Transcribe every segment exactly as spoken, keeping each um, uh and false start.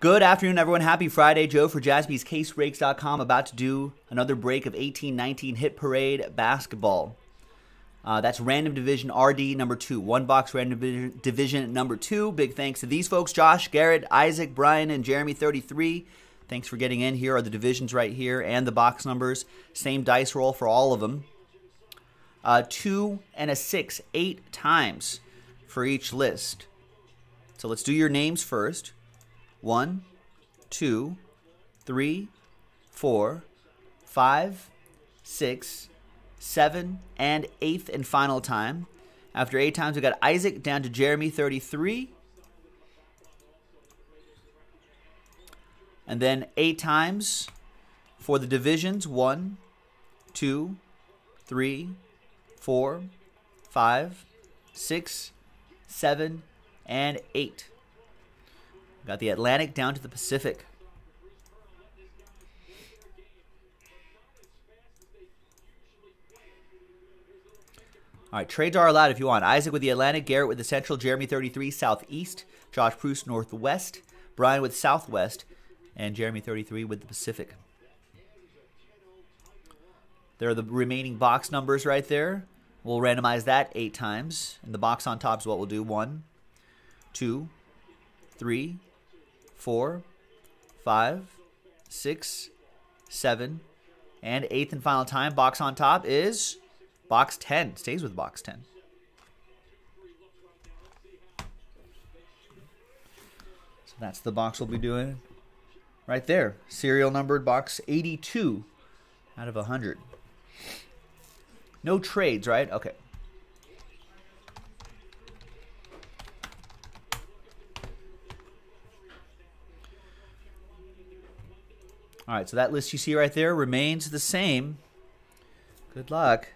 Good afternoon, everyone. Happy Friday. Joe for Jaspys Case Breaks dot com. About to do another break of eighteen nineteen Hit Parade basketball. Uh, that's Random Division R D number two. One box Random Division number two. Big thanks to these folks, Josh, Garrett, Isaac, Brian, and Jeremy thirty-three. Thanks for getting in. Here are the divisions right here and the box numbers. Same dice roll for all of them. Uh, two and a six, eight times for each list. So let's do your names first. One, two, three, four, five, six, seven, and eighth and final time. After eight times, we got Isaac down to Jeremy thirty-three. And then eight times for the divisions. One, two, three, four, five, six, seven, and eight. Got the Atlantic down to the Pacific. All right, trades are allowed if you want. Isaac with the Atlantic, Garrett with the Central, Jeremy thirty-three Southeast, Josh Proust Northwest, Brian with Southwest, and Jeremy thirty-three with the Pacific. There are the remaining box numbers right there. We'll randomize that eight times. And the box on top is what we'll do. One, two, three, four, five, six, seven, and eighth and final time. Box on top is box ten. Stays with box ten. So that's the box we'll be doing right there. Serial numbered box eighty-two out of one hundred. No trades, right? Okay. All right, so that list you see right there remains the same. Good luck.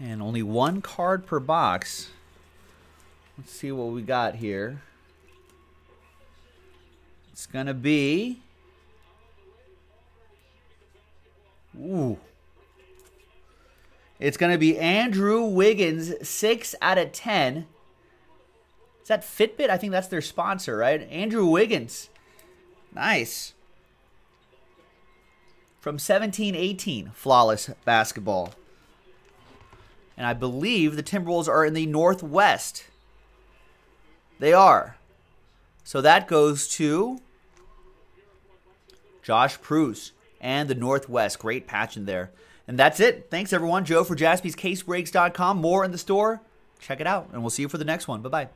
And only one card per box. Let's see what we got here. It's going to be... Ooh. It's going to be Andrew Wiggins, six out of ten. Is that Fitbit? I think that's their sponsor, right? Andrew Wiggins. Nice. From seventeen eighteen, flawless basketball. And I believe the Timberwolves are in the Northwest. They are. So that goes to Josh Proust and the Northwest. Great patch in there. And that's it. Thanks, everyone. Joe for Jaspys Case Breaks dot com. More in the store. Check it out, and we'll see you for the next one. Bye-bye.